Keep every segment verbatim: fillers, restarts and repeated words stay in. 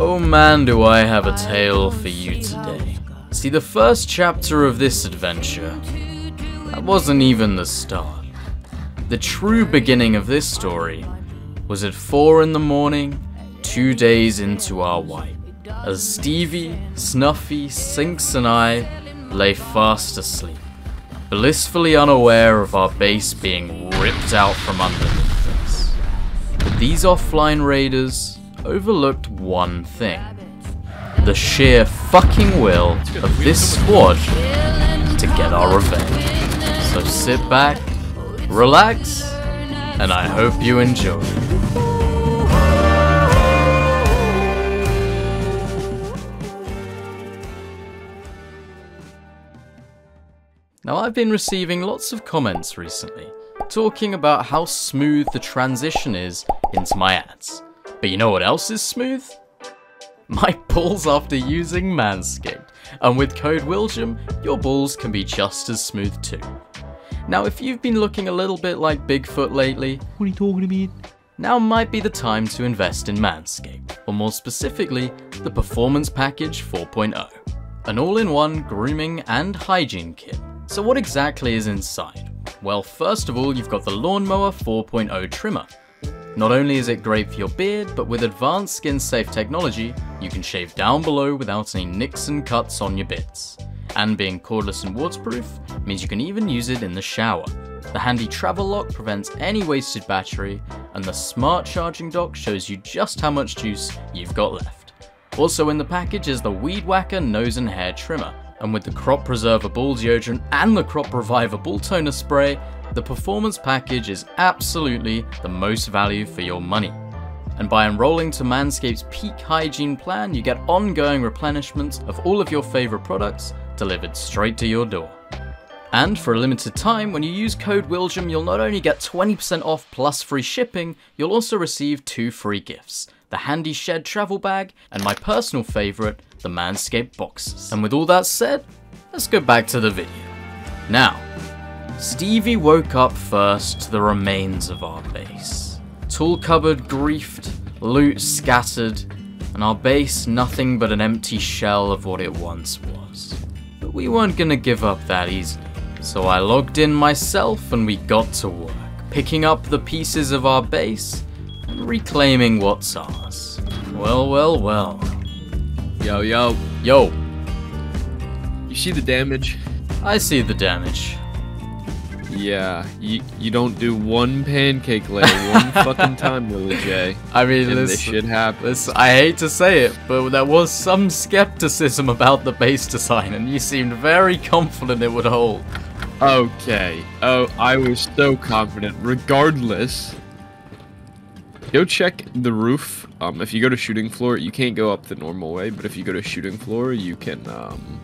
Oh man, do I have a tale for you today. See, the first chapter of this adventure, that wasn't even the start. The true beginning of this story was at four in the morning, two days into our wipe, as Stevie, Snuffy, Sinks and I lay fast asleep, blissfully unaware of our base being ripped out from underneath us. But these offline raiders overlooked one thing: the sheer fucking will of this squad to get our revenge. So sit back, relax, and I hope you enjoy. Now, I've been receiving lots of comments recently talking about how smooth the transition is into my ads. But you know what else is smooth? My balls after using Manscaped, and with CodeWildjum, your balls can be just as smooth too. Now, if you've been looking a little bit like Bigfoot lately, what are you talking about? Now might be the time to invest in Manscaped, or more specifically, the Performance Package four point oh, an all-in-one grooming and hygiene kit. So what exactly is inside? Well, first of all, you've got the Lawnmower four point oh trimmer. Not only is it great for your beard, but with advanced skin-safe technology, you can shave down below without any nicks and cuts on your bits. And being cordless and waterproof means you can even use it in the shower. The handy travel lock prevents any wasted battery, and the smart charging dock shows you just how much juice you've got left. Also in the package is the Weed Whacker nose and hair trimmer, and with the Crop Preserver ball deodorant and the Crop Reviver ball toner spray, the Performance Package is absolutely the most value for your money. And by enrolling to Manscaped's Peak Hygiene Plan, you get ongoing replenishment of all of your favorite products delivered straight to your door. And for a limited time, when you use code WildJum, you'll not only get twenty percent off plus free shipping, you'll also receive two free gifts: the handy shed travel bag, and my personal favorite, the Manscaped boxes. And with all that said, let's go back to the video. Now, Stevie woke up first to the remains of our base. Tool cupboard griefed, loot scattered, and our base nothing but an empty shell of what it once was. But we weren't gonna give up that easily, so I logged in myself and we got to work, picking up the pieces of our base and reclaiming what's ours. Well, well, well. Yo, yo. Yo. You see the damage? I see the damage. Yeah, you, you don't do one pancake layer one fucking time, Willie J. I mean, and listen, this shit happens. I hate to say it, but there was some skepticism about the base design, and you seemed very confident it would hold. Okay. Oh, I was so confident. Regardless, go check the roof. Um, if you go to shooting floor, you can't go up the normal way, but if you go to shooting floor, you can, um...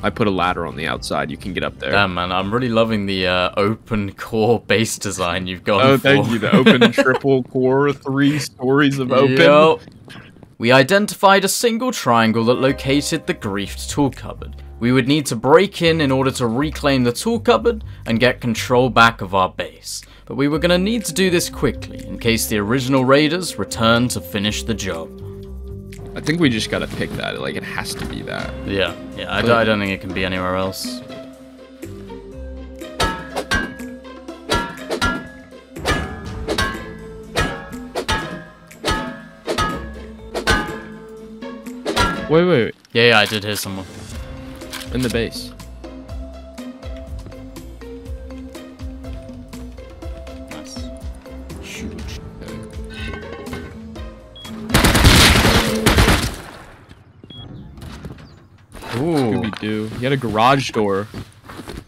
I put a ladder on the outside. You can get up there. Damn, man, I'm really loving the uh, open core base design you've gone oh, for. Oh, thank you. The open triple core, three stories of open. Yo. We identified a single triangle that located the griefed tool cupboard. We would need to break in in order to reclaim the tool cupboard and get control back of our base. But we were going to need to do this quickly in case the original raiders returned to finish the job. I think we just gotta pick that. Like, it has to be that. Yeah, yeah. I, d I don't think it can be anywhere else. Wait, wait, wait. Yeah, yeah, I did hear someone. In the base. Nice. Huge. Scooby-Doo. He had a garage door.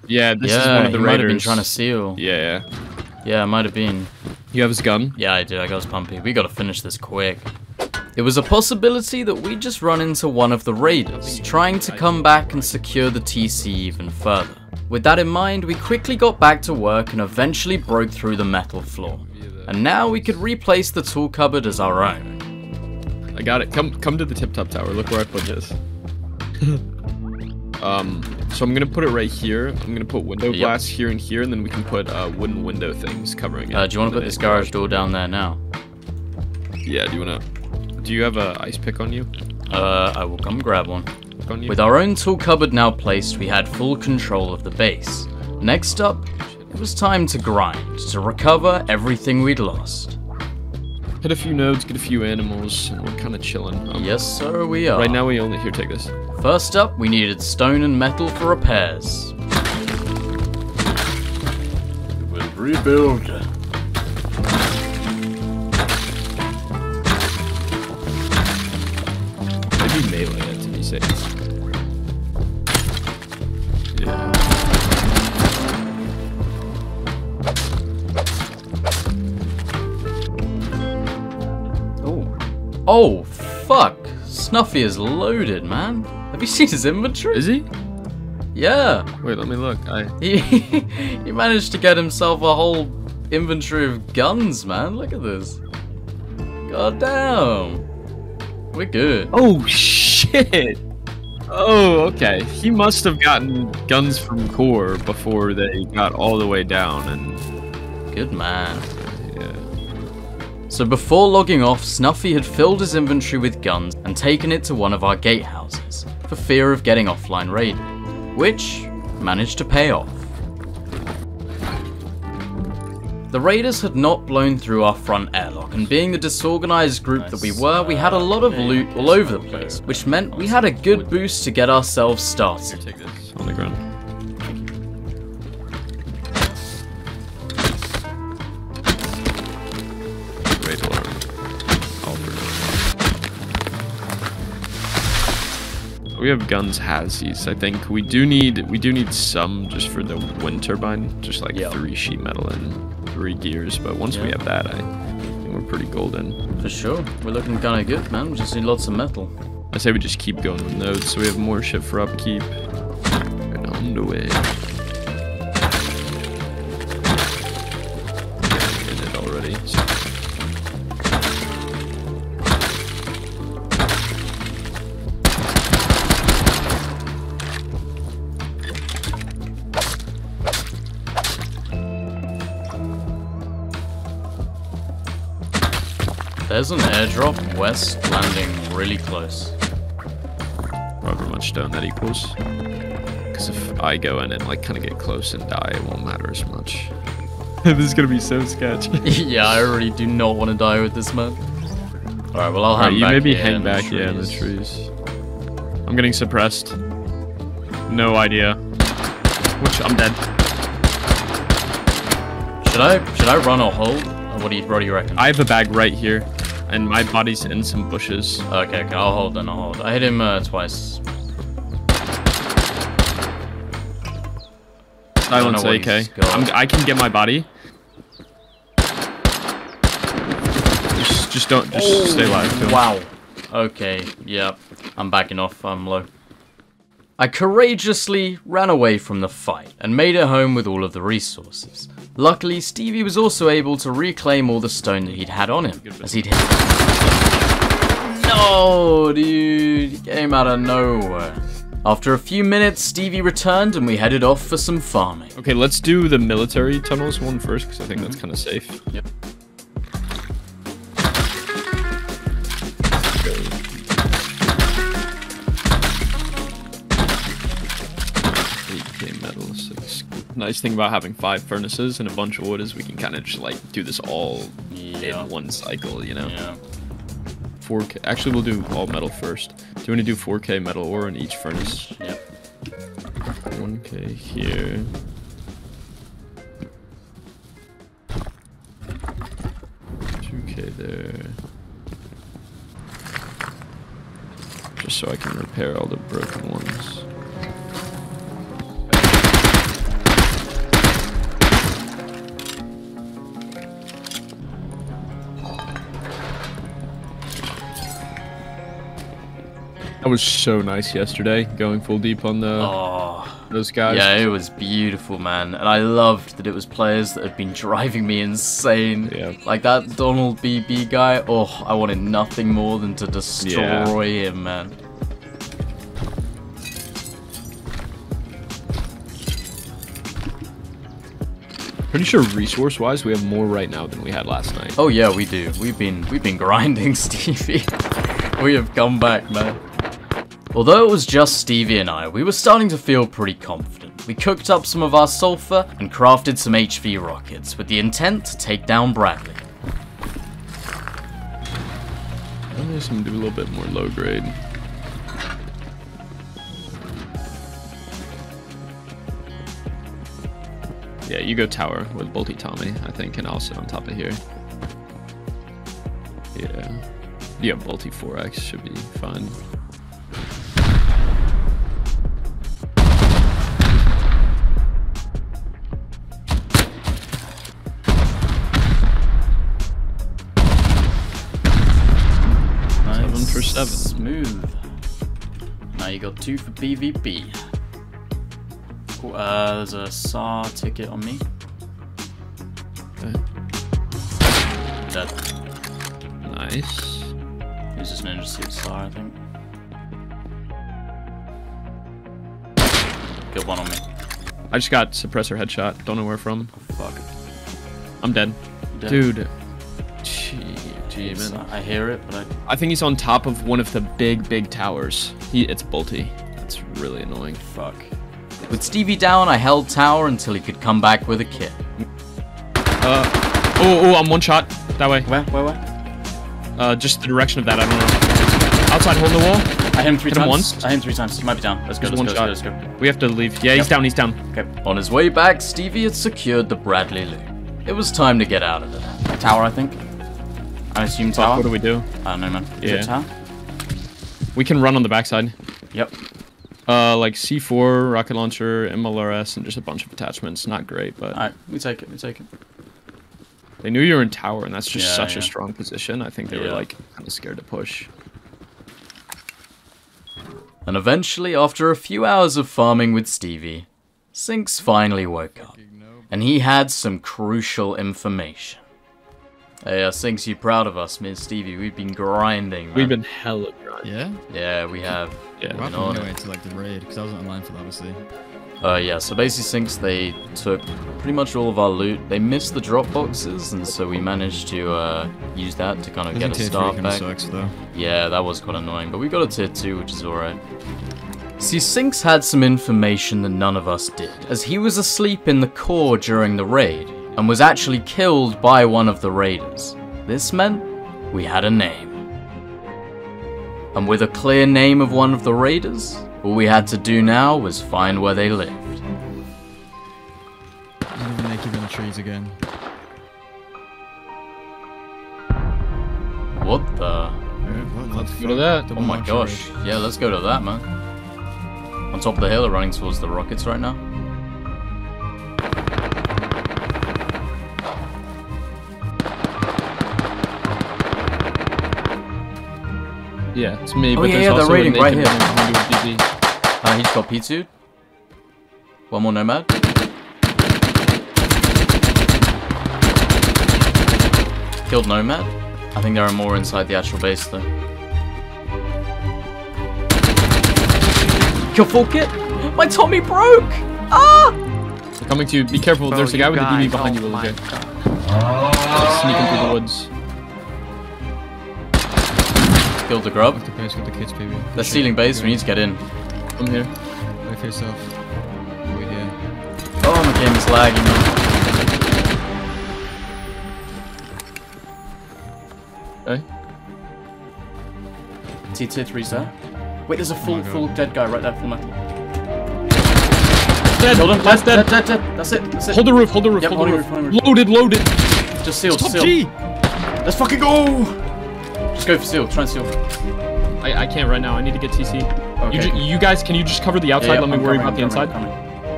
Yeah, this yeah, is one of the he raiders. Might have been trying to seal. Yeah, yeah. Yeah, it might have been. You have his gun? Yeah, I do. I got his pumpy. We gotta finish this quick. It was a possibility that we just run into one of the raiders, trying to come back and secure the T C even further. With that in mind, we quickly got back to work and eventually broke through the metal floor. And now we could replace the tool cupboard as our own. I got it. Come, come to the tip-top tower. Look where I put this. Um, so I'm gonna put it right here. I'm gonna put window yep. glass here and here, and then we can put uh, wooden window things covering it. Uh, do you want to put this garage door down there now? Yeah. Do you wanna? Do you have an ice pick on you? Uh, I will come grab one. On you. With our own tool cupboard now placed, we had full control of the base. Next up, it was time to grind, to recover everything we'd lost. Hit a few nodes, get a few animals, and we're kind of chilling. Um, yes, sir, we are. Right now, we only here. Take this. First up, we needed stone and metal for repairs. We'll rebuild. Maybe melee it to be safe. Yeah. Oh, fuck. Snuffy is loaded, man. Have you seen his inventory? Is he? Yeah. Wait, let me look. I... He, he managed to get himself a whole inventory of guns, man. Look at this. God damn. We're good. Oh, shit. Oh, okay. He must have gotten guns from Core before they got all the way down. And good man. So before logging off, Snuffy had filled his inventory with guns and taken it to one of our gatehouses, for fear of getting offline raided, which managed to pay off. The raiders had not blown through our front airlock, and being the disorganized group that we were, we had a lot of loot all over the place, which meant we had a good boost to get ourselves started. Here, take this on the ground. We have guns hazzies. I think we do need we do need some just for the wind turbine, just like yep. three sheet metal and three gears. But once yep. we have that, I think we're pretty golden. For sure, we're looking kind of good, man. We just need lots of metal. I say we just keep going with nodes, so we have more shit for upkeep. And on the way. Yeah, did it already. So there's an airdrop west landing really close. However much stone that equals. Because if I go in and like kind of get close and die, it won't matter as much. This is gonna be so sketchy. Yeah, I already do not want to die with this man. All right, well I'll hang right, back. You maybe here hang in back here in the trees. I'm getting suppressed. No idea. Which I'm dead. Should I should I run or hold? Or what do you what do you reckon? I have a bag right here. And my body's in some bushes. Okay, okay, I'll hold, then I'll hold. I hit him uh, twice. Silence A K. I'm, I can get my body. Just, just don't, just oh, stay alive. Wow. Okay, yeah. I'm backing off, I'm low. I courageously ran away from the fight and made it home with all of the resources. Luckily, Stevie was also able to reclaim all the stone that he'd had on him, as he'd hit. No, dude, he came out of nowhere. After a few minutes, Stevie returned and we headed off for some farming. Okay, let's do the military tunnels one first, because I think that's kind of safe. Yep. Nice thing about having five furnaces and a bunch of wood is we can kind of just like do this all yeah. in one cycle, you know. Yeah. four K. Actually, we'll do all metal first. Do you want to do four K metal ore in each furnace? Yep. one K here. two K there. Just so I can repair all the broken ones. That was so nice yesterday, going full deep on the oh, those guys. Yeah, it was beautiful, man. And I loved that it was players that had been driving me insane. Yeah. Like that Donald B B guy, oh, I wanted nothing more than to destroy yeah. him, man. Pretty sure resource-wise, we have more right now than we had last night. Oh yeah, we do. We've been we've been grinding, Stevie. We have come back, man. Although it was just Stevie and I, we were starting to feel pretty confident. We cooked up some of our sulfur and crafted some H V rockets with the intent to take down Bradley. I'm just gonna do a little bit more low grade. Yeah, you go tower with Bolty Tommy, I think, and I'll sit on top of here. Yeah. Yeah, Bolty four X should be fine. Nice. Seven for seven. Smooth. Now you got two for PvP. Uh, there's a S A R ticket on me. Okay. Dead. Nice. It was just an interesting S A R, I think. Good one on me. I just got suppressor headshot. Don't know where from. Oh, fuck. I'm dead. dead. Dude. Gee, gee, man. I hear it, but I... I think he's on top of one of the big, big towers. He, it's Bolty. That's really annoying. Fuck. With Stevie down, I held tower until he could come back with a kit. Uh, oh, oh, I'm one shot. That way. Where, where, where? Uh, just the direction of that, I don't know. Outside, hole in the wall. I hit him three hit times. Him once. I hit him three times. He might be down. Let's go, let's go, let's go, let's go. We have to leave. Yeah, yep. He's down, he's down. Okay. On his way back, Stevie had secured the Bradley loot. It was time to get out of there. Tower, I think. I assume tower. What do we do? I don't know, man. Is yeah. it tower? We can run on the backside. Yep. Uh, like C four, rocket launcher, M L R S, and just a bunch of attachments. Not great, but... Alright, we take it, we take it. They knew you were in tower, and that's just yeah, such yeah. a strong position. I think they yeah. were, like, kind of scared to push. And eventually, after a few hours of farming with Stevie, Sinks finally woke up. And he had some crucial information. Hey, uh, Sinks, you proud of us, me and Stevie? We've been grinding, man. We've been hella grinding. Yeah? Yeah, we have. Yeah. Well, I didn't wait to like the raid because I wasn't online for that, obviously. Uh, yeah. So basically, Sinks they took pretty much all of our loot. They missed the drop boxes, and so we managed to uh, use that to kind of I get a star back. Sucks, yeah, that was quite annoying, but we got a tier two, which is alright. See, Sinks had some information that none of us did, as he was asleep in the core during the raid and was actually killed by one of the raiders. This meant we had a name. And with a clear name of one of the raiders, all we had to do now was find where they lived. I'm gonna make you in the trees again. What the? Dude, let's go to that. Double oh my gosh. Raid. Yeah, let's go to that, man. On top of the hill, they're running towards the rockets right now. Yeah, it's me, oh, but yeah, there's yeah, also they're raiding right here. Uh, he's got P two. One more Nomad. Killed Nomad. I think there are more inside the actual base, though. Kill full kit! My Tommy broke! Ah! They're coming to you. Be careful, bro, there's a guy with a D B behind you. Little oh. Sneaking through the woods. Killed the grub. The base with the kids, baby. They're stealing base, we need to get in. I'm here. Wait for yourself. Wait here. Oh, my game is lagging. Okay. T tier three's there. Wait, there's a full, oh full dead guy right there, full metal. Dead! Hold on, that's dead. Dead, dead, dead. That's it, that's it. Hold the roof, hold the roof, yep, hold the roof. Roof. Loaded, loaded! Just sealed, Stop sealed. G. Let's fucking go! Just go for seal, try and seal. I, I can't right now, I need to get T C. Okay. You, you guys, can you just cover the outside? Yeah, yeah, Let me I'm worry coming, about coming, the inside.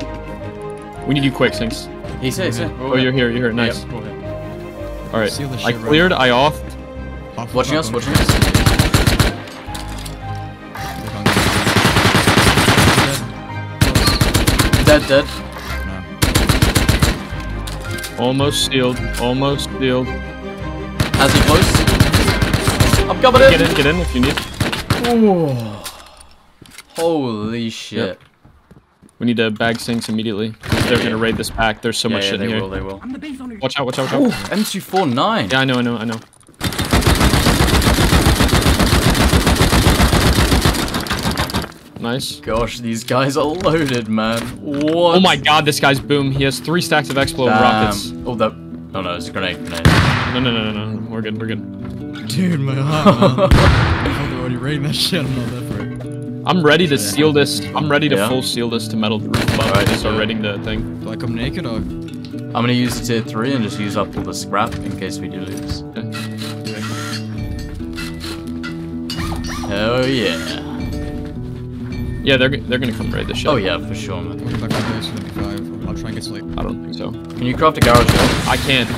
Coming. We need you quick, Sinks. He's here, he's here. Oh, you're here, you're here, nice. Yeah, yeah. Alright, I cleared, right. I offed. Off, watching off, us, watching us. Dead, dead. No. Almost sealed, almost sealed. As he close? I'm coming in. Get in, get in if you need. Oh. Holy shit. Yep. We need to bag Sinks immediately. Yep. they're gonna raid this pack. There's so yeah, much yeah, shit in here. They will, they will. I'm the base owner. Watch out, watch out, watch out. Oh, M two forty-nine. Yeah, I know, I know, I know. Nice. Gosh, these guys are loaded, man. What? Oh my god, this guy's boom. He has three stacks of explode Damn. rockets. Oh, that... No, no, it's a grenade, grenade. No, no, no, no, no. We're good, we're good. Dude, my heart, man. I thought they already raiding that shit. I'm not that for it. I'm ready to yeah. seal this. I'm ready to yeah. full seal this to metal roof. Alright, just are raiding the thing. Like, I'm naked, or... I'm gonna use the tier three and just use up all the scrap in case we do lose. Okay. Oh, yeah. Yeah, they're they're gonna come raid the ship. Oh yeah, for sure, man. I'll try and get sleep. I don't think so. Can you craft a garage door? I can't.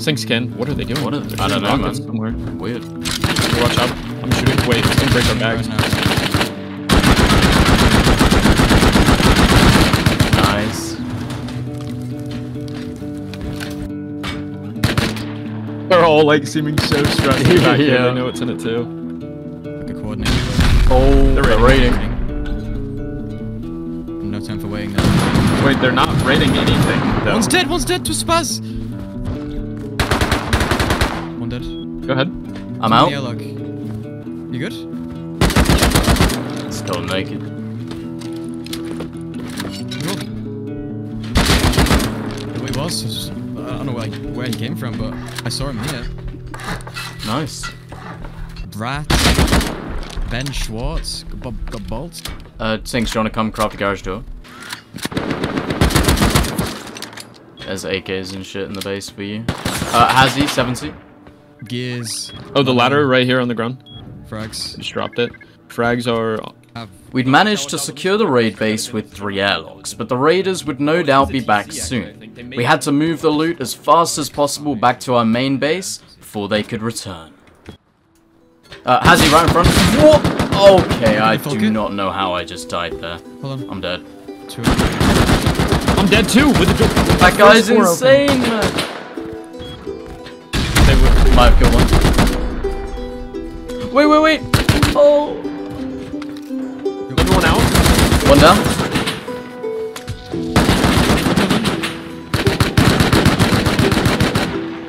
Sinks can. What are they doing? What are they doing? I don't know, man. Somewhere. Weird. Watch out. I'm shooting. Wait, it's gonna break our bags. Nice. They're all like seeming so stressed out here. They know what's in it too. Like a coordinator. Oh, they're raiding. No time for waiting now. Wait, they're not raiding anything, though. One's dead, one's dead, two spaz! One dead. Go ahead. I'm out. You good? Still naked. Where he was, I don't know where, where he came from, but I saw him here. Nice. Brat. Ben Schwartz. Got bolts. Uh, Sinks, do you want to come craft a garage door? There's A Ks and shit in the base for you. Uh, Hazzy, seventy. Gears. Oh, the ladder right here on the ground. Frags. Just dropped it. Frags are... We'd managed to secure the raid base with three airlocks, but the raiders would no doubt be back soon. We had to move the loot as fast as possible back to our main base before they could return. Uh, Hazzy right in front. What? Okay, I do not know how I just died there. Hold on. I'm dead. Two. I'm dead too! With the that guy's insane, open. man! They would, might have killed one. Wait, wait, wait! Oh! Everyone out? One down.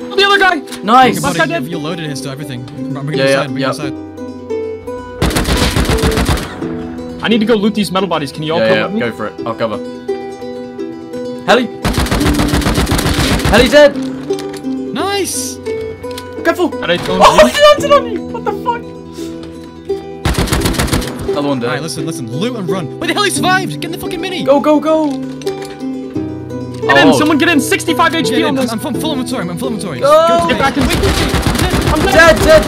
Oh, the other guy! Nice! Last guy dead. You loaded his to everything. I'm yeah, yeah, yeah. I need to go loot these metal bodies. Can you all yeah, come yeah, with me? Go for it. I'll cover. Heli! Heli's dead! Nice! Careful! And I told oh, I landed on you! What the fuck? Another one dead. Alright, listen, listen. Loot and run. Wait, the heli survived! Get in the fucking mini! Go, go, go! Get oh. in! Someone get in! sixty-five H P on this! I'm full inventory. I'm full inventory. Go! Get back and wait! I'm dead! Dead! dead.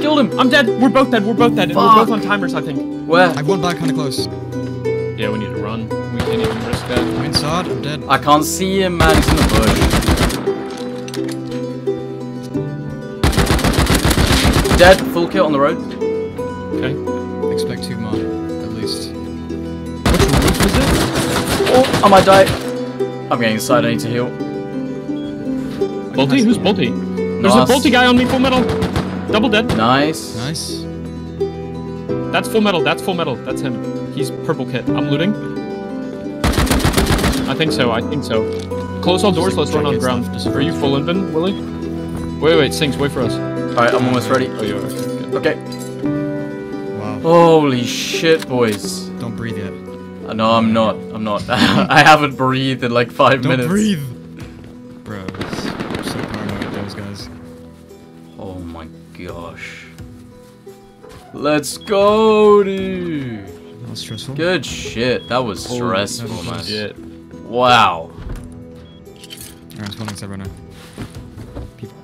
Killed him! I'm dead! We're both dead! We're both dead! And we're both on timers, I think. Where? I've one back kinda close. Yeah, we need to run. We can't even risk that. I'm inside, I'm dead. I can't see him, man. He's in the bush. Dead, full kill on the road. Okay. Expect two more, at least. Which roof is it? Oh, I might die. I'm getting inside, I need to heal. Bolty? Who's Bolty? There's a Bolty guy on me, full metal! Double dead. Nice. Nice. That's full metal. That's full metal. That's him. He's purple kit. I'm looting. I think so. I think so. Close all doors. Let's run on the ground. Are you full invent, Willie? Wait, wait. Sinks, wait for us. Alright, I'm almost ready. Oh, you are. Okay. Wow. Holy shit, boys. Don't breathe yet. Uh, no, I'm not. I'm not. I haven't breathed in like five Don't minutes. Don't breathe. Bro, I'm so paranoid at those guys. Oh my gosh. Let's go, dude. That was stressful. Good shit. That was Holy stressful, that was shit. man. Wow. Alright, I'm spawning several now. People.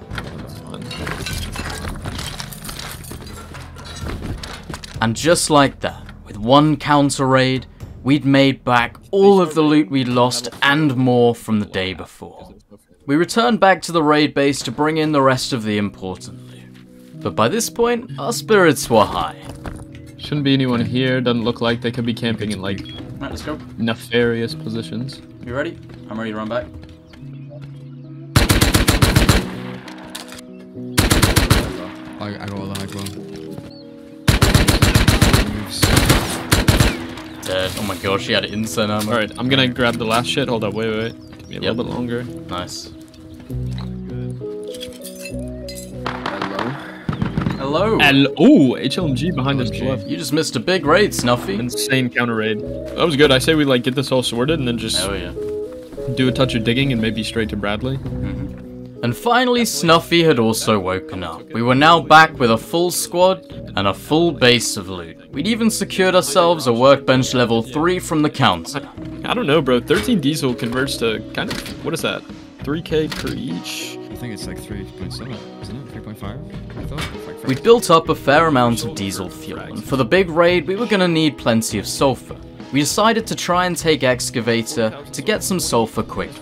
And just like that, with one counter raid, we'd made back all of the loot we'd lost and more from the day before. We returned back to the raid base to bring in the rest of the important loot. But by this point, our spirits were high. Shouldn't be anyone here. Doesn't look like they could be camping in like right, let's go. nefarious positions. You ready? I'm ready to run back. I, I got all the high ground. dead. Oh my gosh, she had instant armor. Alright, I'm gonna grab the last shit. Hold up, wait, wait, wait. Give me a yep. little bit longer. Nice. Hello. Hello. Ooh, H L M G behind us. You just missed a big raid, Snuffy. Insane counter raid. That was good. I say we like get this all sorted and then just oh, yeah. do a touch of digging and maybe straight to Bradley. Mm-hmm. And finally, Snuffy had also woken up. We were now back with a full squad and a full base of loot. We'd even secured ourselves a workbench level three from the counter. I don't know, bro. thirteen diesel converts to kind of, what is that? three K per each? I think it's like three point seven, isn't it? three point five? I thought. We built up a fair amount of diesel fuel, and for the big raid we were going to need plenty of sulfur. We decided to try and take Excavator to get some sulfur quickly.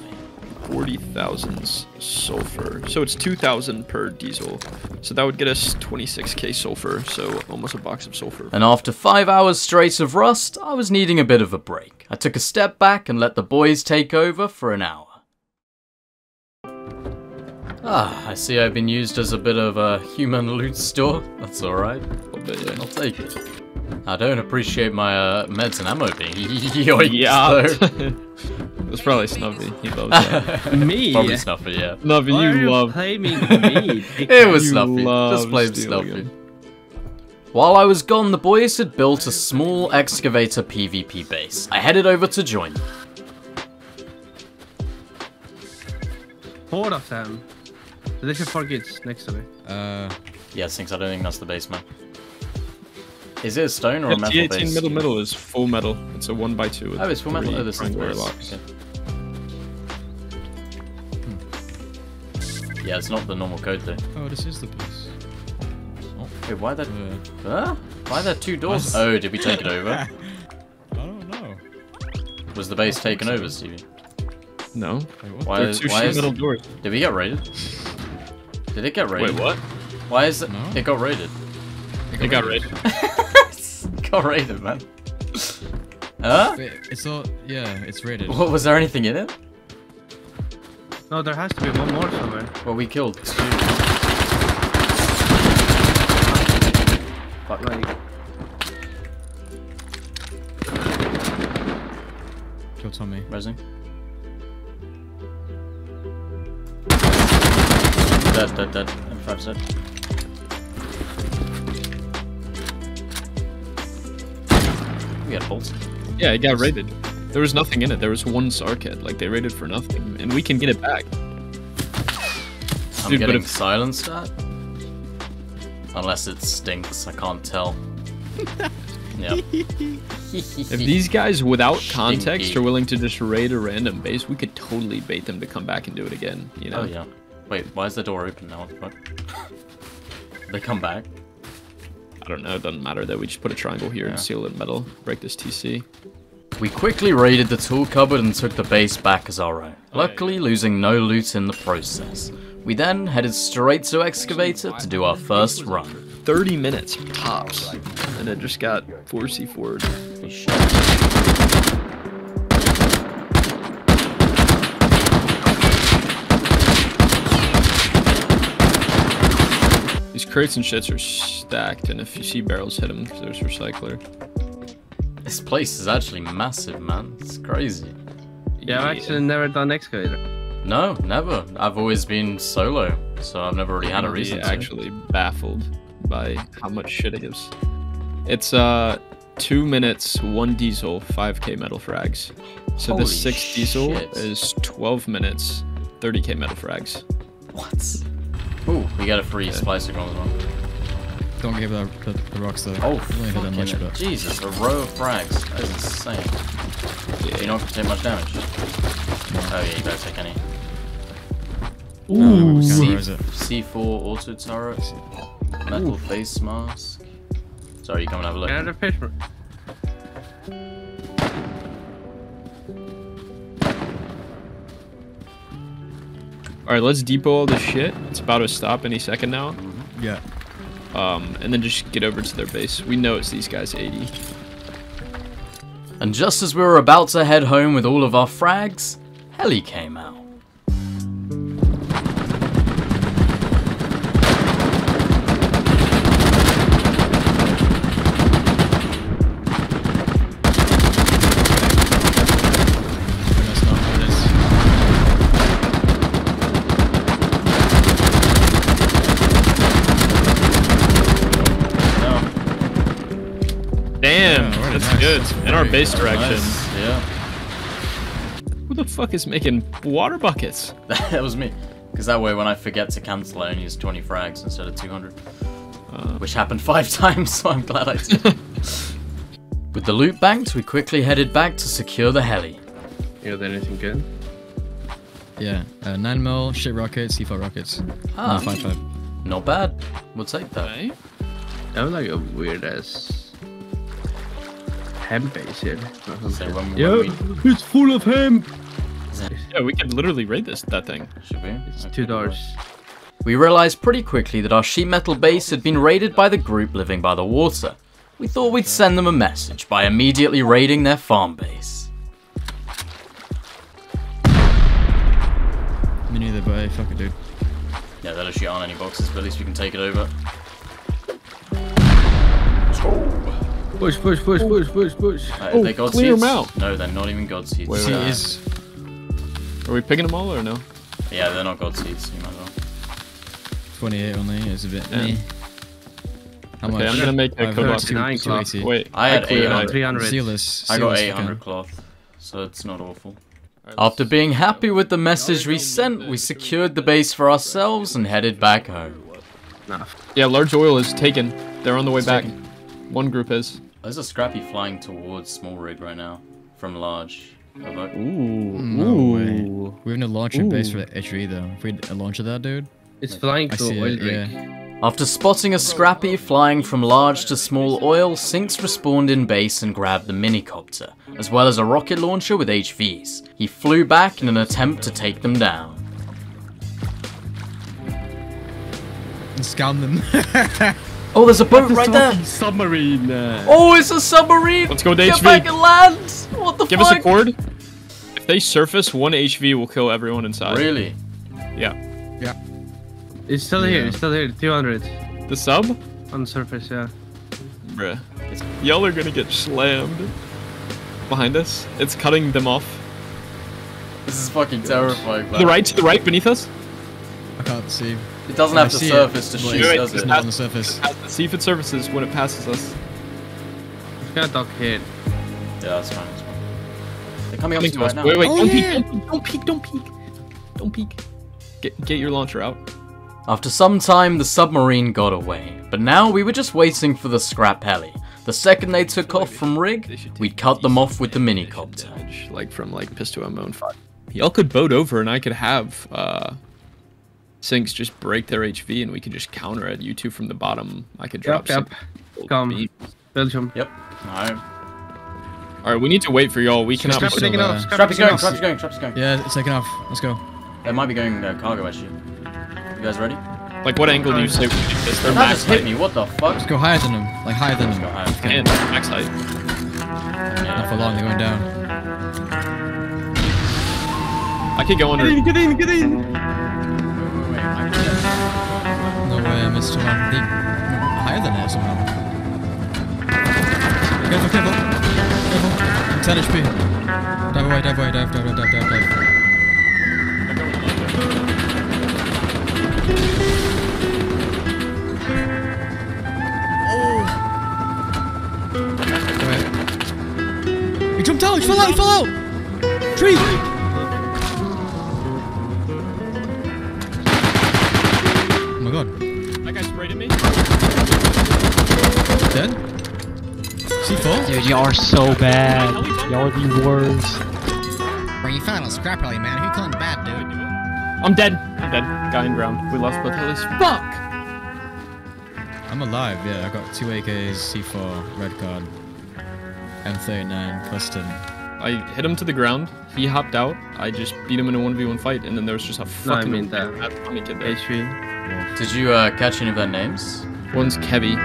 forty thousand sulfur, so it's two thousand per diesel, so that would get us twenty-six K sulfur, so almost a box of sulfur. And after five hours straight of rust, I was needing a bit of a break. I took a step back and let the boys take over for an hour. Ah, I see I've been used as a bit of a human loot store. That's alright. I'll take it. I don't appreciate my uh, meds and ammo being yoinked, yeah. It's probably Snuffy. He loves that. Me? Probably Snuffy, yeah. Snuffy, you love... play me, me. It was Snuffy. Just blame Snuffy. Him. While I was gone, the boys had built a small Excavator PvP base. I headed over to join them. Bored of them. There's a four gates next to me. Uh, yeah, Sinks, I don't think that's the base, man. Is it a stone or a metal base? The middle middle is full metal. It's a one by two. Oh, it's full metal. Oh, this is locks. Okay. Hmm. Yeah, it's not the normal code though. Oh, this is the base. Oh. Wait, why that? Uh, uh, why there two doors? Oh, did we take it over? I don't know. Was the base taken over, Stevie? No. Why is, two why is middle doors? Did we get raided? Did it get raided? Wait, what? Why is it? No. It got raided. It got raided. It got raided, man. Huh? It's all. Yeah, it's raided. What, was there anything in it? No, there has to be one more somewhere. Well, we killed two. Fuck. Like... Killed Tommy. Resing. Dead, dead, dead. M five's dead. We got bolts. Yeah, it got raided. There was nothing in it. There was one Sarkhead. Like, they raided for nothing. And we can get it back. I'm Dude, getting if... silenced that? Unless it stinks. I can't tell. Yeah. If these guys, without context, Stinky. are willing to just raid a random base, we could totally bait them to come back and do it again. You know? Oh, yeah. Wait, why is the door open now? What? They come back? I don't know, it doesn't matter though. We just put a triangle here yeah. and seal it metal. Break this T C. We quickly raided the tool cupboard and took the base back as our own. Luckily, losing no loot in the process. We then headed straight to Excavator to do our first run. thirty minutes, tops. And it just got four C four'd. These crates and shits are stacked, and if you see barrels, hit them, because there's recycler. This place is actually massive, man. It's crazy. Yeah, I've actually never done Excavator. No, never. I've always been solo, so I've never really had a reason to. I'm actually baffled by how much shit it is. It's uh, two minutes, one diesel, five K metal frags. So Holy the six shit. diesel is twelve minutes, thirty K metal frags. What? Ooh, we got a free okay. splicer going as well. Don't give the, the, the rocks though. Oh, fucking much, but... Jesus, a row of frags. That is insane. Yeah. You're not going to take much damage. No. Oh yeah, you better take any. Ooh. Uh, C Where is it? C four auto turret. Metal Ooh. face mask. Sorry, you come and have a look. Get a picture. Alright, let's depot all this shit. It's about to stop any second now. Yeah. Um, and then just get over to their base. We know it's these guys eighty. And just as we were about to head home with all of our frags, Heli came out. Damn, yeah, that's nice. Good. That's in our base good. Direction. Nice. Yeah. Who the fuck is making water buckets? That was me. Because that way when I forget to cancel, I only use twenty frags instead of two hundred. Uh, Which happened five times, so I'm glad I did. With the loot banked, we quickly headed back to secure the heli. You got anything good? Yeah, uh, nine mil, shit rockets, C four rockets. Ah, no, five five. Not bad. We'll take that. Right? I have like a weird ass hemp base here. So when we, yeah, when we... it's full of hemp! Yeah, we could literally raid this, that thing. Should we? It's okay. two dollars. We realized pretty quickly that our sheet metal base had been raided by the group living by the water. We thought we'd send them a message by immediately raiding their farm base. Me neither, but hey, fuck it, dude. Yeah, there actually aren't any boxes, but at least we can take it over. Push, push, push, push, push, push. Right, oh, they God's clear seeds? Them out. No, they're not even God's seeds. Wait, uh, is... Are we picking them all or no? Yeah, they're not God's seeds, you might as well. twenty-eight only is a bit... Yeah. How okay, much? I'm gonna make a code cloth. Wait, I had eight hundred. I got eight hundred cloth, so it's not awful. After being happy with the message we sent, we secured the base for ourselves and headed back home. Yeah, large oil is taken. They're on the way it's back. Taken. One group is. There's a Scrappy flying towards small rig right now from large. Hello. Ooh. No Ooh. Way. We have no launcher Ooh. Base for the H R E though. If we had a launcher that, dude. It's like, flying to oil rig. Yeah. After spotting a Scrappy flying from large to small oil, Sinks respawned in base and grabbed the minicopter, as well as a rocket launcher with H Vs. He flew back in an attempt to take them down. And scan them. Oh, there's a boat right there! Submarine! Oh, it's a submarine! Let's go to H V! Get back and land! What the fuck? Give us a cord. If they surface, one H V will kill everyone inside. Really? Yeah. Yeah. It's still yeah. here, it's still here, two hundred. The sub? On the surface, yeah. Bruh. Y'all are gonna get slammed. Behind us. It's cutting them off. This is fucking terrifying. To the right, to the right, beneath us. I can't see. It doesn't have I the surface it. To shoot, right, does it? It's not on the surface. See if it surfaces when it passes us. It's gonna duck hit. Yeah, that's fine, that's fine. They're coming up to us right now. Wait, wait, oh, don't, yeah. peek, don't peek, don't peek, don't peek. Don't peek. Get, get your launcher out. After some time, the submarine got away, but now we were just waiting for the Scrap heli. The second they took off from rig, we'd cut them off with the minicopter. Like from like pistol ammo and fire. Y'all could boat over and I could have uh, Sinks just break their H V and we could just counter at you two from the bottom. I could drop yep, yep. Come, Belgium. Yep. Alright. Alright, we need to wait for y'all. We cannot. Scrap's taking off. Scrap's going. Scrap's going. Scrap's going. Yeah, it's taking off. Let's go. It might be going uh, cargo actually. You guys ready? Like what angle do you say we do this? They're max hit height. Me, what the fuck? Let's go higher than them. Like higher than them. Let's go higher. And max height. Yeah. Not for long, they're going down. I could go under. Get in, get in, get in! No way, I missed one. They higher than that somehow. Careful, careful. Careful. I'm ten H P. Dive away, dive away, dive, dive, dive, dive, dive, dive. He jumped out! He fell out! He fell out! Tree! Oh my god. That guy sprayed at me. Dead? C four? Dude, y'all are so bad. Y'all are the worst. Bro, you found a Scrap alley, man. Who calling bad, dude? I'm dead. I'm dead. Guy in ground. We lost both helis. Fuck! I'm alive, yeah. I got two A Ks, C four, red card. M thirty-nine plus ten. I hit him to the ground, he hopped out, I just beat him in a one v one fight, and then there was just a fucking no, I mean that. Funny kid there. H V. Did you uh, catch any of their names? One's Kevvy.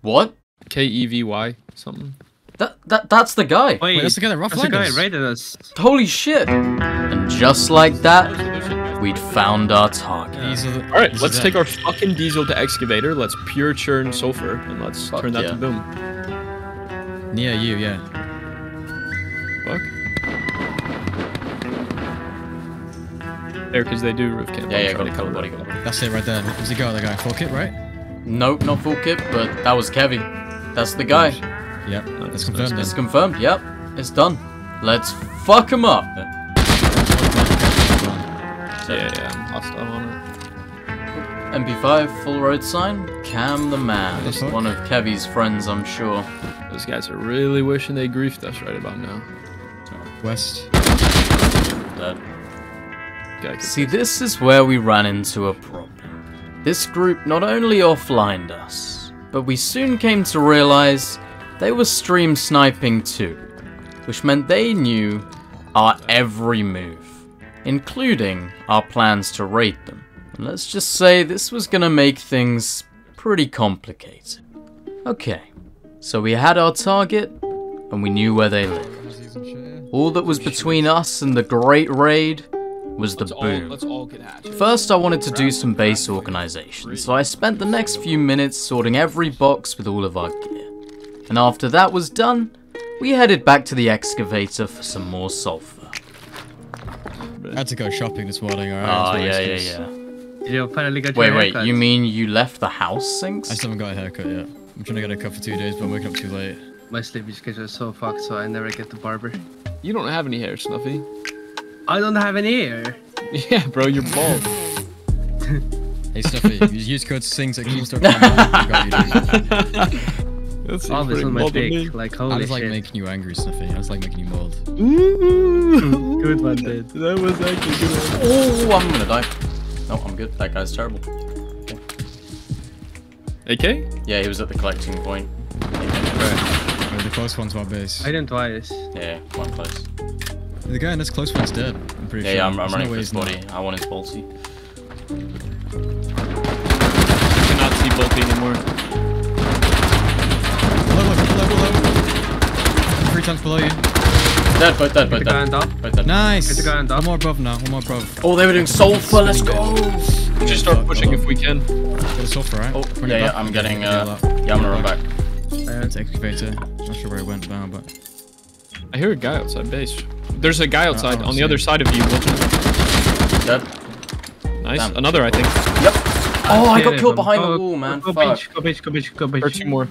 What? K E V Y something. That, that That's the guy! Wait, Wait that's the guy that roughlined us. That's the guy raided us. Holy shit! And just like that, we'd found our target. Yeah. Alright, let's take our fucking diesel to Excavator, let's pure churn sulfur, and let's Fuck turn that yeah. to boom. Near you, yeah. Fuck. There, because they do roof kit. Yeah, yeah, got it, got it, got it. That's it right there. Does he go the guy? Full kit, right? Nope, not full kit, but that was Kevvy. That's the guy. Yep, it's confirmed. It's confirmed, yep. It's done. Let's fuck him up. So, yeah, yeah, I'll start on it. M P five, full road sign. Cam the man. That's one of Kevvy's friends, I'm sure. Those guys are really wishing they griefed us right about now. West. Dead. Okay, see, this is where we ran into a problem. This group not only offlined us, but we soon came to realize they were stream sniping too, which meant they knew our every move, including our plans to raid them. And let's just say this was gonna make things pretty complicated. Okay, so we had our target, and we knew where they lived. All that was between us and the great raid was the boom. First, I wanted to do some base organization, so I spent the next few minutes sorting every box with all of our gear. And after that was done, we headed back to the excavator for some more sulfur. I had to go shopping this morning, alright? Oh, yeah, yeah, yeah, yeah. Wait, wait, you mean you left the house, Sinks? I still haven't got a haircut yet. I'm trying to get a cut for two days, but I'm waking up too late. My sleeping schedule is so fucked, so I never get the barber. You don't have any hair, Snuffy. I don't have any hair. Yeah, bro, you're bald. Hey, Snuffy, use code Sinks at keystore dot com. That's oh, this on my dick. Like, holy I was like shit. Making you angry, Snuffy. I was like making you mold. Ooh, good one, dude. That was actually good. Oh, I'm gonna die. No, I'm good. That guy's terrible. Okay. A K? Yeah, he was at the collecting point. Yeah, the close one's my base. I didn't twice. Yeah, one close. The guy in this close one's dead. I'm pretty yeah, sure. Yeah, I'm, I'm running no for his body. Not. I want his bolty. I cannot see bolty anymore. Three times below you. Dead, both dead, both dead. Both dead. Nice! Get the guy on top. One more above now, one more above. Oh, they were doing sulfur, let's go! We'll just start pushing if we can. Get sulfur, right? Oh, yeah, yeah, I'm getting, uh, yeah, I'm gonna run back. It's excavator. Not sure where it went now, but... I hear a guy outside base. There's a guy outside, on the other side of you. Dead. Nice, another I think. Yep! Oh, I got killed behind the wall, man. Go bitch, go bitch, go bitch, go bitch. Or two more.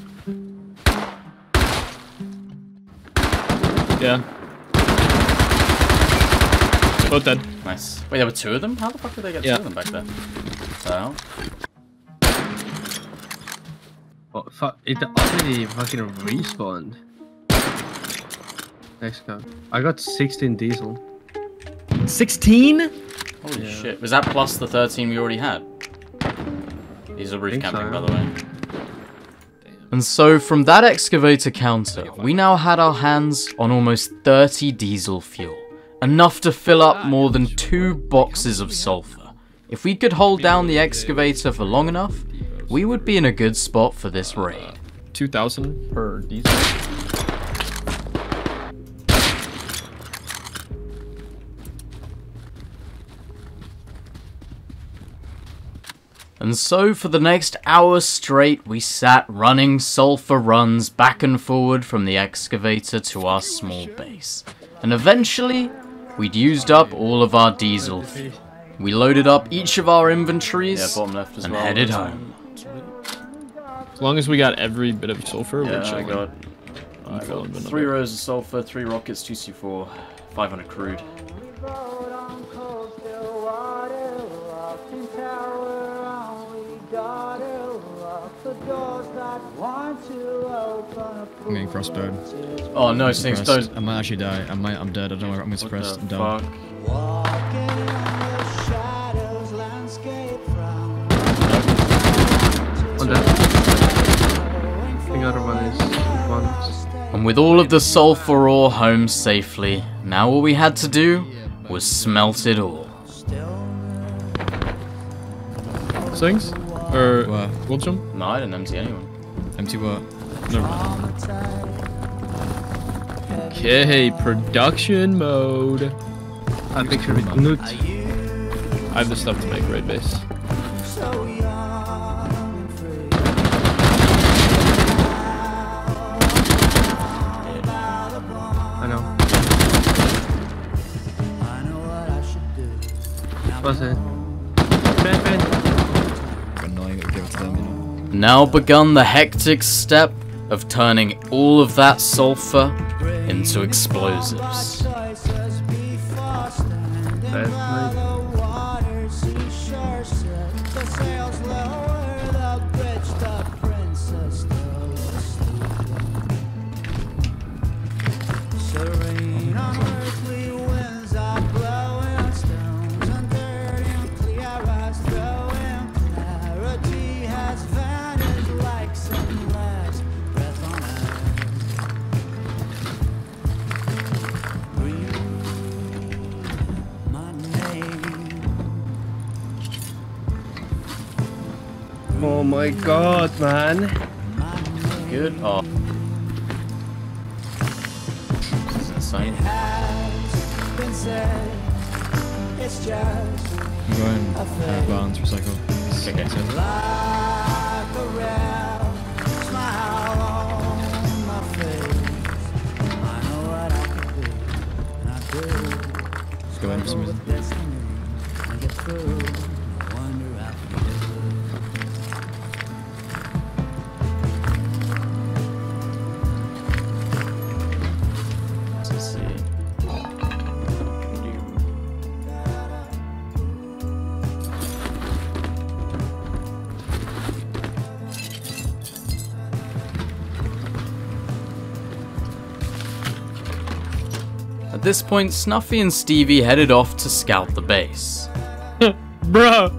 Yeah. Both dead. Nice. Wait, there were two of them? How the fuck did they get yeah. two of them back there? So. Oh, fuck. It already fucking respawned. Next guy. I got sixteen diesel. sixteen? Holy yeah. shit. Was that plus the thirteen we already had? These are roof camping, so. by the way. And so from that excavator counter, we now had our hands on almost thirty diesel fuel, enough to fill up more than two boxes of sulfur. If we could hold down the excavator for long enough, we would be in a good spot for this raid. two thousand per diesel. And so for the next hour straight, we sat running sulfur runs back and forward from the excavator to our small base. And eventually, we'd used up all of our diesel fuel. We loaded up each of our inventories yeah, bottom left as and well. headed home. As long as we got every bit of sulfur, yeah, which I got. I got, I got three rows of sulfur, three rockets, two C four, five hundred crude. I'm getting crossbowed. Oh no, Sinks, those. I might actually die. I might, I'm dead. I don't know. I'm getting suppressed. I'm done. One dead. I think other one is one. And with all of the sulfur ore home safely, now all we had to do was smelt it all. Sinks? Or what? WildJum? No, I didn't empty anyone. Empty what? Never mind. Okay, production mode. I think should be nuke. I have the stuff to make raid base. I know. What's it? Now begun the hectic step of turning all of that sulfur into explosives. Oh my god, man. Good off. This is insane. I'm going uh, balance recycle. Okay, so. Let's go in for some reason. At this point, Snuffy and Stevie headed off to scout the base. Bruh!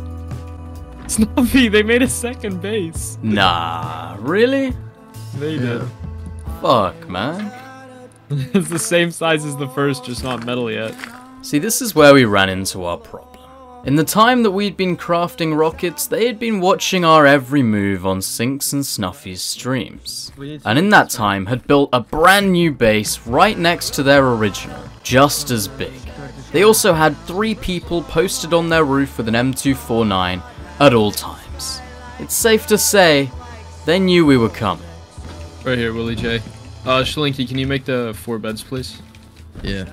Snuffy, they made a second base! Nah, really? They yeah. did. Fuck, man. It's the same size as the first, just not metal yet. See, this is where we ran into our problem. In the time that we'd been crafting rockets, they had been watching our every move on Sinks and Snuffy's streams. And in that time had built a brand new base right next to their original, just as big. They also had three people posted on their roof with an M two forty-nine at all times. It's safe to say, they knew we were coming. Right here, Willie J. Uh, Shlinky, can you make the four beds, please? Yeah.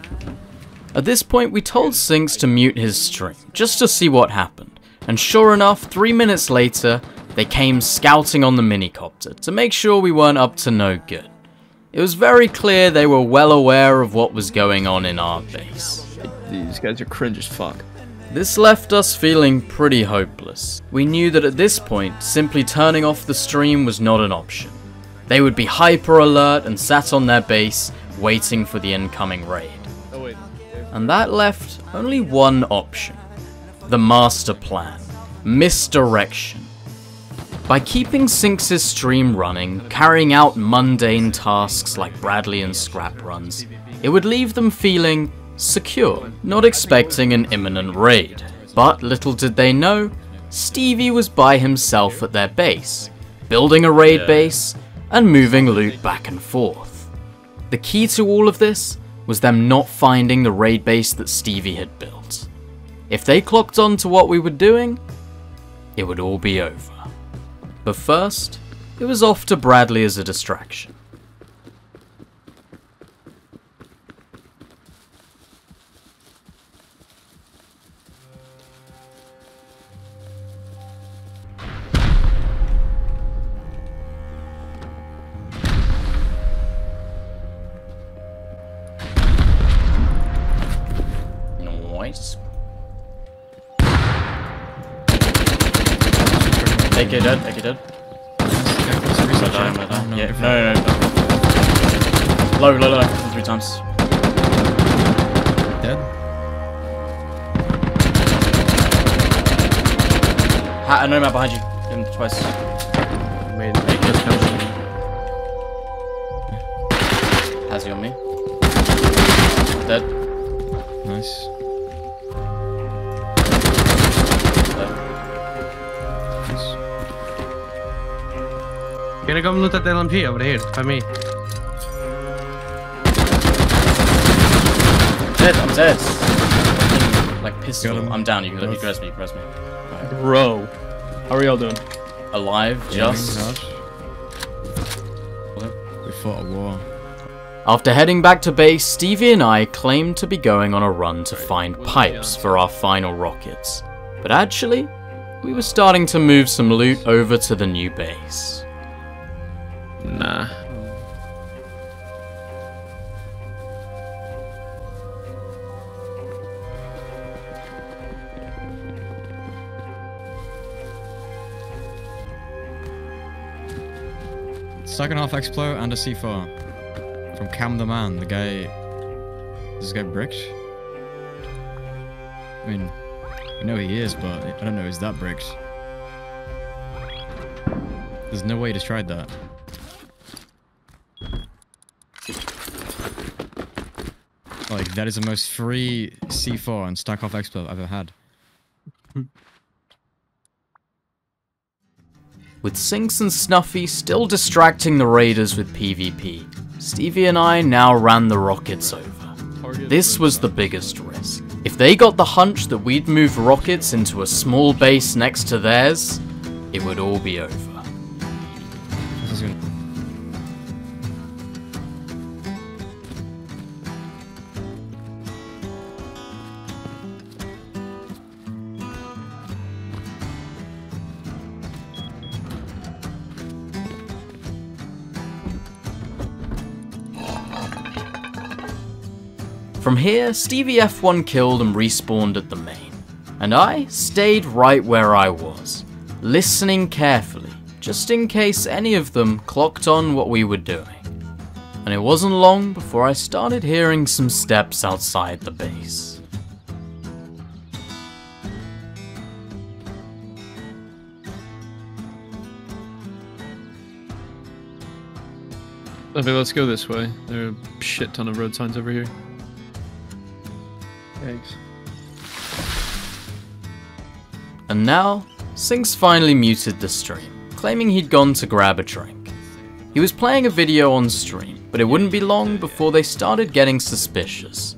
At this point, we told Sinks to mute his stream, just to see what happened. And sure enough, three minutes later, they came scouting on the minicopter to make sure we weren't up to no good. It was very clear they were well aware of what was going on in our base. These guys are cringe as fuck. This left us feeling pretty hopeless. We knew that at this point, simply turning off the stream was not an option. They would be hyper alert and sat on their base, waiting for the incoming raid. Oh, wait. And that left only one option. The master plan. Misdirection. By keeping Sinks' stream running, carrying out mundane tasks like Bradley and Scrap runs, it would leave them feeling secure, not expecting an imminent raid. But little did they know, Stevie was by himself at their base, building a raid base and moving loot back and forth. The key to all of this was them not finding the raid base that Stevie had built. If they clocked on to what we were doing, it would all be over. But first, it was off to Bradley as a distraction. Take it dead, take it dead. Yeah, no, no, no. Low, low, low. Three times. Dead. Ha, no map behind you. Hit him twice. Made it just come. Has he on me? Dead. Nice. You're gonna come loot at the L M G over here, by me. Dead, I'm dead. Like pistol. I'm down, you can you press me, press me. Right. Bro. How are y'all doing? Alive, yeah, just. We fought a war. After heading back to base, Stevie and I claimed to be going on a run to find pipes for our final rockets. But actually, we were starting to move some loot over to the new base. Nah. Uh, second half Explo and a C four from Cam the Man. The guy, does this guy bricked? I mean, I know he is, but I don't know is that bricked. There's no way he just tried that. Like, that is the most free C four and stack off Explo I've ever had. With Sinks and Snuffy still distracting the raiders with PvP, Stevie and I now ran the rockets over. This was the biggest risk. If they got the hunch that we'd move rockets into a small base next to theirs, it would all be over. From here, Stevie F one killed and respawned at the main, and I stayed right where I was, listening carefully, just in case any of them clocked on what we were doing. And it wasn't long before I started hearing some steps outside the base. Okay, let's go this way. There are a shit ton of road signs over here. Thanks. And now, Sinks finally muted the stream, claiming he'd gone to grab a drink. He was playing a video on stream, but it wouldn't be long before they started getting suspicious.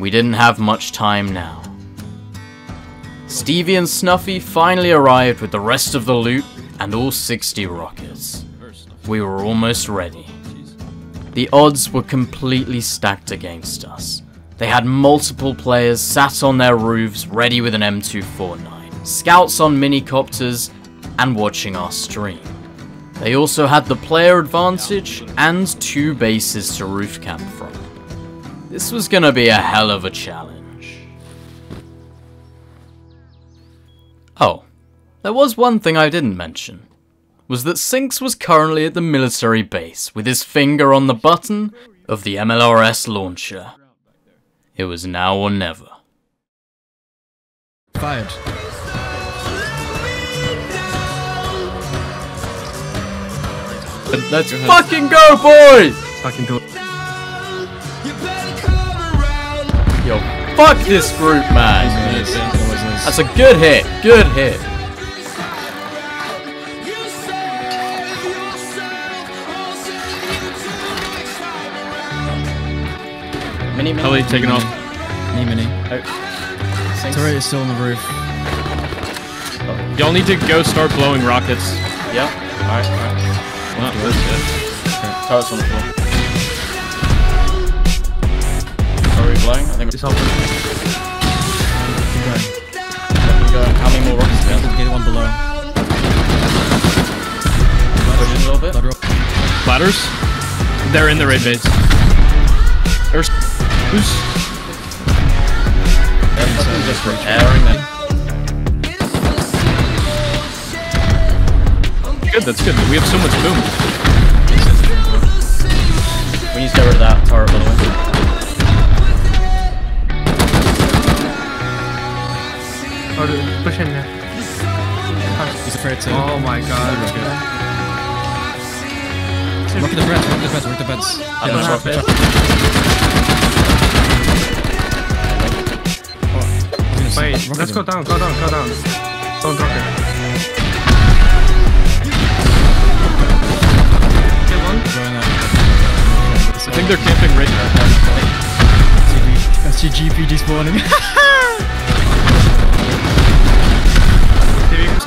We didn't have much time now. Stevie and Snuffy finally arrived with the rest of the loot and all sixty rockets. We were almost ready. The odds were completely stacked against us. They had multiple players sat on their roofs ready with an M two forty-nine, scouts on minicopters, and watching our stream. They also had the player advantage and two bases to roof camp from. This was gonna be a hell of a challenge. Oh, there was one thing I didn't mention, was that Sinks was currently at the military base with his finger on the button of the M L R S launcher. It was now or never. Fired. Let's go fucking go, boys! Fucking do it. Yo, fuck this group, man. That's a good hit. Good hit. Mini, mini, Ellie, taking off. Mini, mini. Oh. Turret is still on the roof. Oh. Y'all need to go start blowing rockets. Yeah. Alright, alright. We're not doing this yet. Turret's on the floor. Are we blowing? I think it's helping. Keep going. Keep going. How many more rockets do we have? Get one below. Push it a little bit. Ladders? They're in the raid base. There's... Who's... Everything just repairing that. Good, that's good. We have so much boom. We need to get rid of that turret, by the way. Push in there. He's afraid to. Oh my god. Look at the beds, look at the beds, look at the beds. I don't know. Wait, let's go down, go down, go down. Don't drop it. Get one. I think they're camping right now. That's your G P despawning.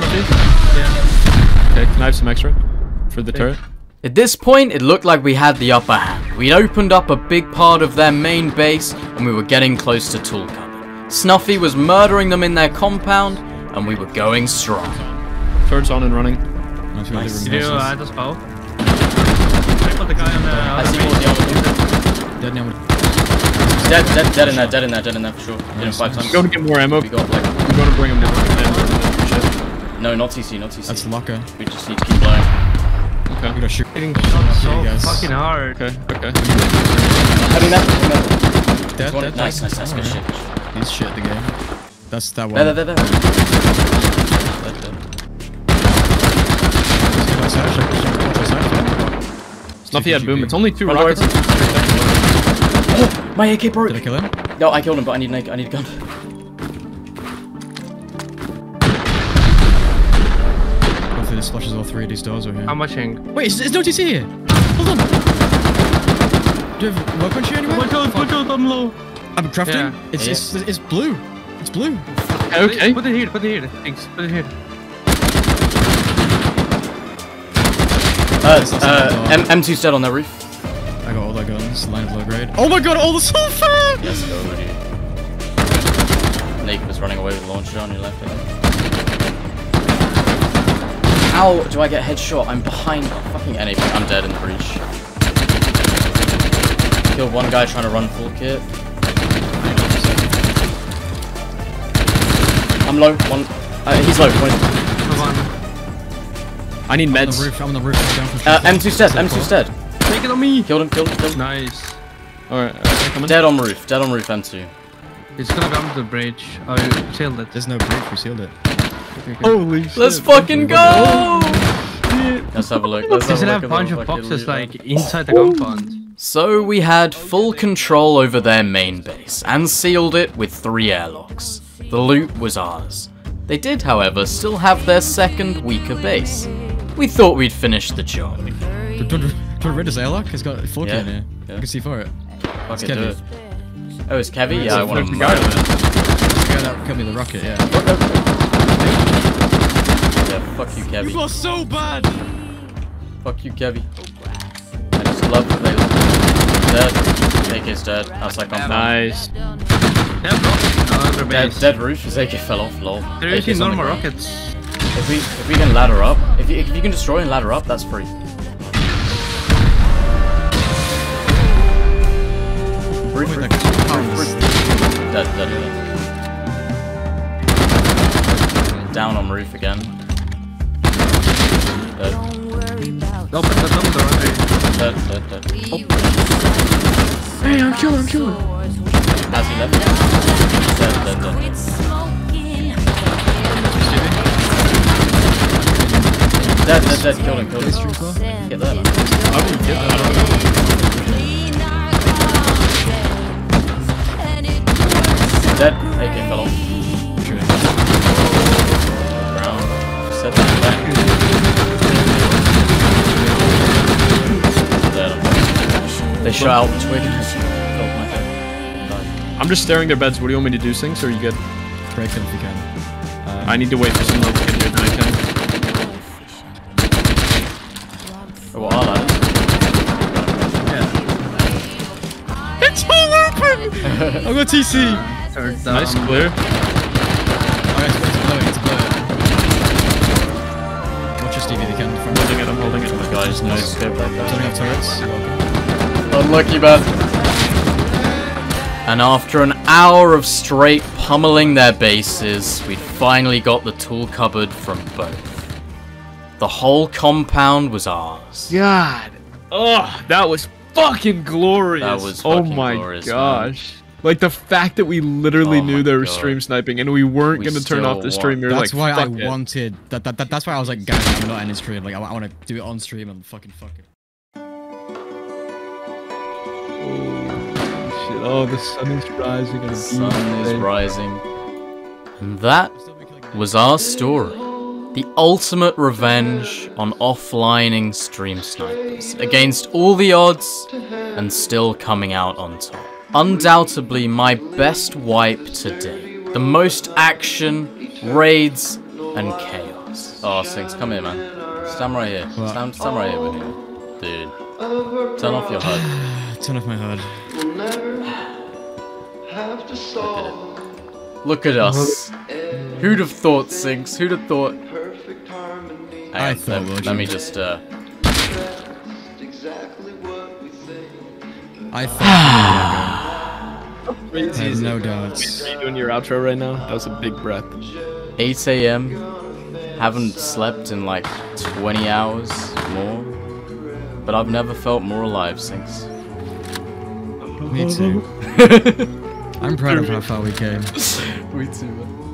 Yeah. Okay, can I have some extra for the turret? At this point, it looked like we had the upper hand. We'd opened up a big part of their main base, and we were getting close to Tulka. Snuffy was murdering them in their compound, and we were going strong. Turret's on and running. Nice. You do, uh, just bow. like the guy on the... I see one of the other one. Dead now. Dead, dead, dead in that, dead in that, dead in that for sure. Nice, Did nice. five times. I'm going to get more ammo. We got, like, I'm going to bring him down. Shit. No, not T C, not T C. That's locker. We just need to keep blowing. Okay. I'm going to shoot. Getting shot so fucking hard. Okay, okay. I mean, that's... Dead, dead. Nice, nice, that's good shit. He's shit at the game. That's that one. There, there, there, there. Snuffy had boom. It's only two oh, rockets. Oh, my A K broke. Did I kill him? No, I killed him, but I need an A K. I need a gun. Hopefully this flushes all three of these doors over here. How much hang? Wait, there's no T C here. Hold on. Do you have weapon share anywhere? Oh my god, my god, I'm low. I'm crafting. Yeah. It's, yeah. it's it's it's blue. It's blue. Okay. Put it here, put it here. Thanks, put it here. Uh, uh, M M2's dead on that roof. I got all that guns, line of low grade. Oh my god, all the sulfur! Yes, go already. Nate was running away with the launcher on your left. How do I get headshot? I'm behind fucking anything. I'm dead in the breach. Killed one guy trying to run full kit. I'm low, one. Uh, he's low, one. I need meds. I'm on the roof, I'm on the roof. Uh, M two's dead, M two's dead. Take it on me! Killed him, killed him, killed him. Nice. Alright, okay, coming. Dead on roof, dead on roof, M two. It's gonna come to the bridge. Oh, you sealed it. There's no bridge, we sealed it. Okay, okay. Holy shit. Let's fucking go! Let's have a look. Let's have a look. Does it have a bunch of boxes like inside the compound? So we had full control over their main base and sealed it with three airlocks. The loot was ours. They did, however, still have their second weaker base. We thought we'd finished the job. Do, do, do, do rid his airlock? He's got four K yeah, in here. Yeah. I can see for it. Fuck it, do it. Oh, it's Kevvy? Yeah, I want to go. That could be the rocket, yeah. Yeah, fuck you, Kevvy. You are so bad! Fuck you, Kevvy. I just love that they look dead. A K's dead. That's like on nice. Dead, dead roof, his A K fell off, lol. There is normal rockets. If we, if we can ladder up, if you, if you can destroy and ladder up, that's free. Roof, roof, roof. Dead, dead, dead. Down on roof again. Dead. Dead, dead, dead. Oh. Hey, I'm killing, I'm killing. Has he left? Dead, dead, dead. Dead, dead, dead. Killed him, killed him. Get that. I wouldn't get that. Dead. A K fell off. Ground. Set that back. Dead. They shot out twig. I'm just staring their beds. What do you want me to do, Sinks, or are you good? Break them if you can. Um, I need to wait for someone to get here than I can. Oh, well, I'll add it. Yeah. It's all open! I'll go T C! Nice, clear. Alright, it's blowing, it's blowing. Watch your Stevie if you can. I'm holding it, I'm holding it. Oh my god, I just know it's good like that. Don't have turrets. Unlucky, man. And after an hour of straight pummeling their bases, we'd finally got the tool cupboard from both. The whole compound was ours. God. Oh, that was fucking glorious. That was fucking glorious. Oh my glorious, gosh. Man. Like the fact that we literally oh knew they were God. stream sniping and we weren't we going to turn off the stream. We were that's like, why fuck I it. wanted. That, that, that, that's why I was like, guys, I'm not ending stream. Like, I, I want to do it on stream and fucking fuck it. Oh, the sun is rising. The sun is rising. And that was our story. The ultimate revenge on offlining stream snipers. Against all the odds, and still coming out on top. Undoubtedly my best wipe to date. The most action, raids, and chaos. Oh, Sinks, come here, man. Stand right here. Stand, stand right here with me. Dude. Turn off your H U D. Turn off my H U D. Have to solve. Look, at Look at us. Who'd have thought, Sinks? Who'd have thought? I, I thought. Let, let me just. Uh... exactly what we say. I think I have no doubts. Are you doing your outro right now? That was a big breath. eight A M Haven't slept in like twenty hours more. But I've never felt more alive since. Me too. I'm proud of how far we came. Me too.